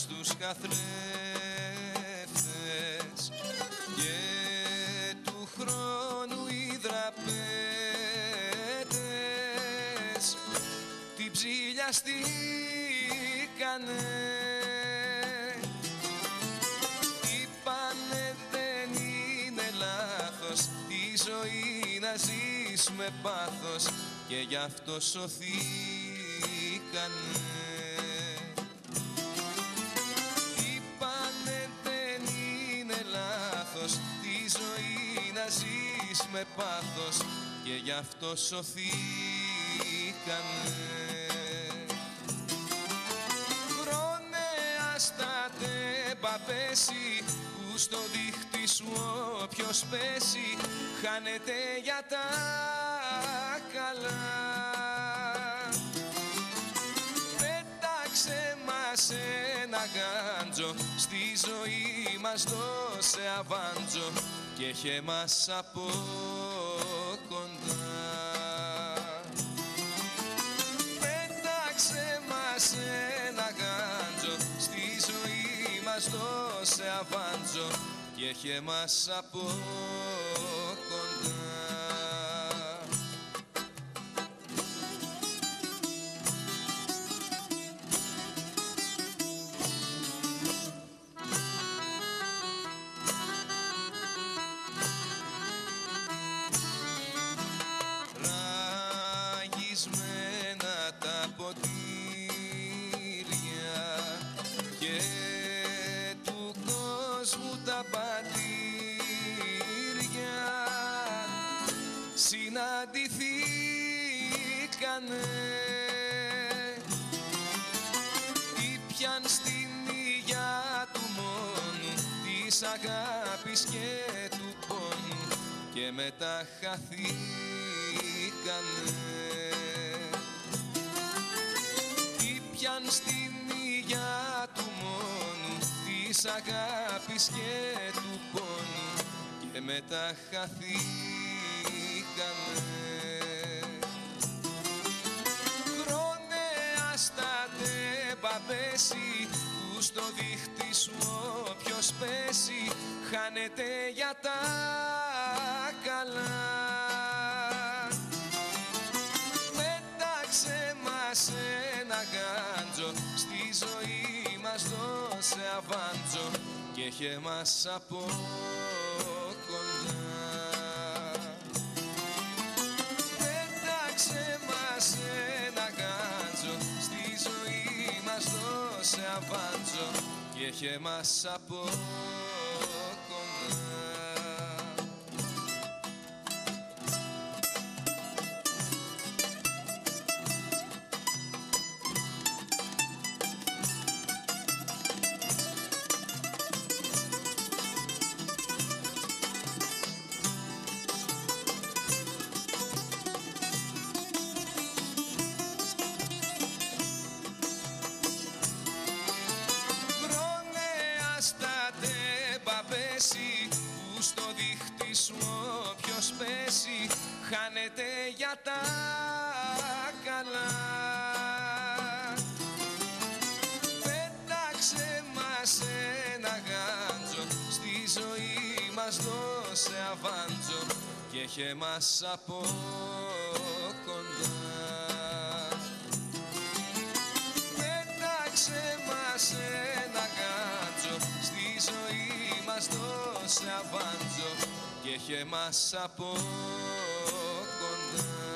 στους καθρέφτες και του χρόνου οι δραπέτες την ψηλιαστήκανε. Είπανε δεν είναι λάθος τη ζωή να ζεις με πάθος και γι' αυτό σωθήκανε. Τη ζωή να ζεις με πάθος και γι' αυτό σωθήκανε. Βρώνε άστα τέμπα πέσει που στο δίχτυ σου όποιος πέσει χάνεται για τα καλά. Πέταξε μας ένα γάντζο, στη ζωή μας δώσε αβάντζο και έχε μας από κοντά. Πέταξε μας ένα γάντζο, στη ζωή μας δώσε αβάντζο και έχε μας από κοντά. Τα ποτήρια και του κόσμου τα πατήρια συναντηθήκανε. Ήπιαν στην υγειά του μόνου της αγάπης και του πόνου και μετά χαθήκανε. Πιαν στην υγειά του μόνου της αγάπης και του πόνου και μετά χαθήκανε. Χρόνε άστα τέμπα πέσει που στο δίχτυ σου όποιος πέσει χάνεται για τα καλά. Στη ζωή μας δώσε αβάντζο και έχε μας από κοντά. Πέταξε μας ένα γάντζο, στη ζωή μας δώσε αβάντζο και έχε μας από κοντά. Που στο δίχτυ σου όποιος πέσει χάνεται για τα καλά. Πέταξε μας ένα γάντζο, στη ζωή μας δώσε αβάντζο και έχε μας από κοντά. Πέταξε μας ένα γάντζο, στη ζωή μας δώσε αβάντζο και έχε μας από κοντά.